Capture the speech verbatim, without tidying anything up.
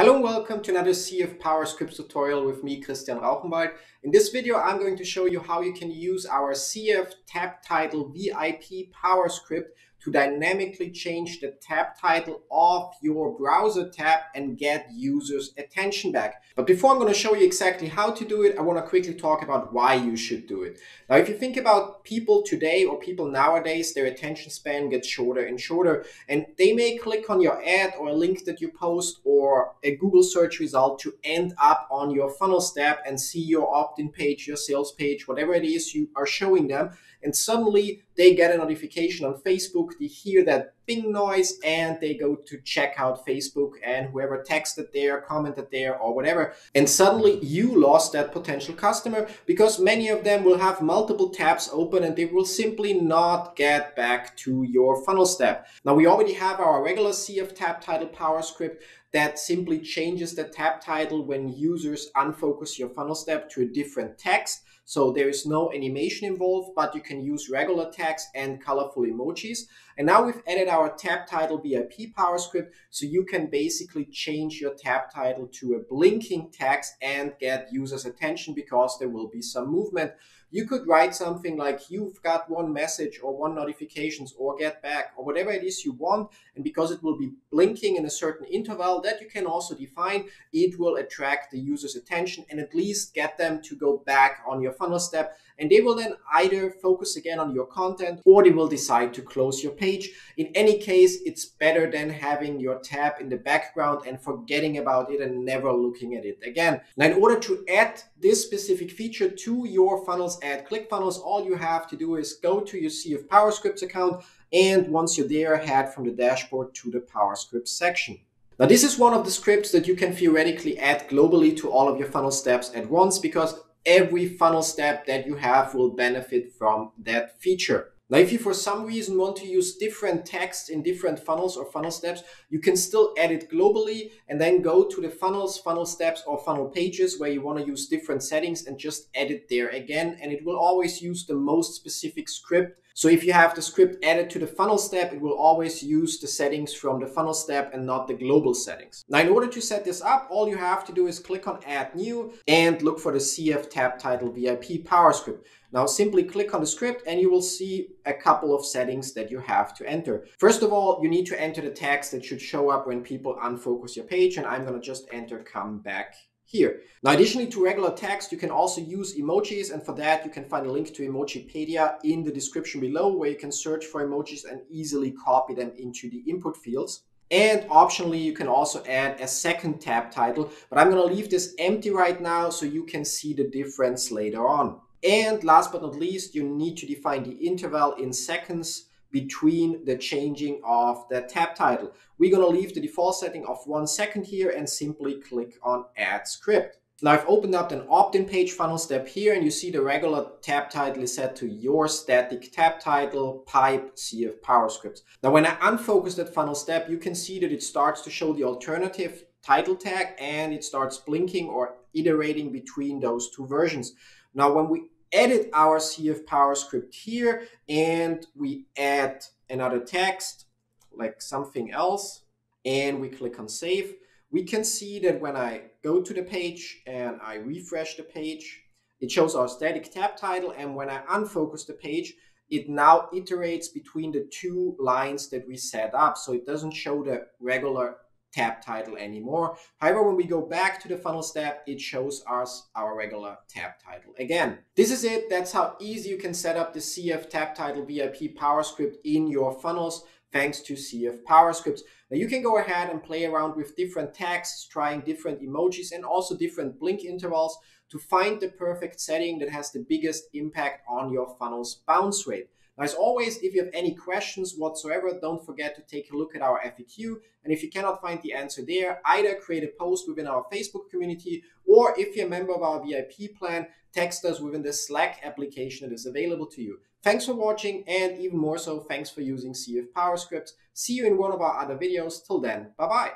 Hello and welcome to another C F Power Script tutorial with me, Christian Rauchenwald. In this video, I'm going to show you how you can use our C F Tab Title V I P Power Script to dynamically change the tab title of your browser tab and get users' attention back. But before I'm going to show you exactly how to do it, I want to quickly talk about why you should do it. Now, if you think about people today or people nowadays, their attention span gets shorter and shorter, and they may click on your ad or a link that you post or a Google search result to end up on your funnels tab and see your opt-in page, your sales page, whatever it is you are showing them, and suddenly they get a notification on Facebook, they hear that ping noise, and they go to check out Facebook and whoever texted there, commented there, or whatever. And suddenly you lost that potential customer because many of them will have multiple tabs open and they will simply not get back to your funnels tab. Now, we already have our regular C F Tab Title Power Script that simply changes the tab title when users unfocus your funnels tab to a different text. So there is no animation involved, but you can use regular text and colorful emojis. And now we've added our tab title V I P Power Script, so you can basically change your tab title to a blinking text and get users' attention because there will be some movement. You could write something like "you've got one message" or "one notifications" or "get back" or whatever it is you want. And because it will be blinking in a certain interval that you can also define, it will attract the user's attention and at least get them to go back on your funnel step. And they will then either focus again on your content or they will decide to close your page. In any case, it's better than having your tab in the background and forgetting about it and never looking at it again. Now, in order to add this specific feature to your funnels at ClickFunnels, all you have to do is go to your C F Power Scripts account, and once you're there, head from the dashboard to the Power Scripts section. Now, this is one of the scripts that you can theoretically add globally to all of your funnel steps at once, because every funnel step that you have will benefit from that feature. Now, if you for some reason want to use different text in different funnels or funnel steps, you can still add it globally and then go to the funnels, funnel steps, or funnel pages where you want to use different settings and just add it there again, and it will always use the most specific script. So if you have the script added to the funnel step, it will always use the settings from the funnel step and not the global settings. Now, in order to set this up, all you have to do is click on Add New and look for the C F Tab Title V I P Power Script. Now, simply click on the script and you will see a couple of settings that you have to enter. First of all, you need to enter the text that should show up when people unfocus your page, and I'm going to just enter "come back" here. Now, additionally to regular text, you can also use emojis, and for that you can find a link to Emojipedia in the description below, where you can search for emojis and easily copy them into the input fields. And optionally, you can also add a second tab title, but I'm going to leave this empty right now so you can see the difference later on. And last but not least, you need to define the interval in seconds between the changing of the tab title. We're going to leave the default setting of one second here and simply click on Add Script. Now, I've opened up an opt-in page funnel step here, and you see the regular tab title is set to "your static tab title pipe C F Power Scripts." Now, when I unfocus that funnel step, you can see that it starts to show the alternative title tag and it starts blinking or iterating between those two versions. Now, when we edit our C F Power Script here and we add another text like something else and we click on save, we can see that when I go to the page and I refresh the page, it shows our static tab title, and when I unfocus the page, it now iterates between the two lines that we set up, so it doesn't show the regular tab title anymore. However, when we go back to the funnel step, it shows us our regular tab title again. This is it. That's how easy you can set up the C F Tab Title V I P Power Script in your funnels, thanks to C F Power Scripts. Now, you can go ahead and play around with different texts, trying different emojis and also different blink intervals to find the perfect setting that has the biggest impact on your funnel's bounce rate. As always, if you have any questions whatsoever, don't forget to take a look at our F A Q. And if you cannot find the answer there, either create a post within our Facebook community, or if you're a member of our V I P plan, text us within the Slack application that is available to you. Thanks for watching, and even more so, thanks for using C F Power Scripts. See you in one of our other videos. Till then, bye-bye.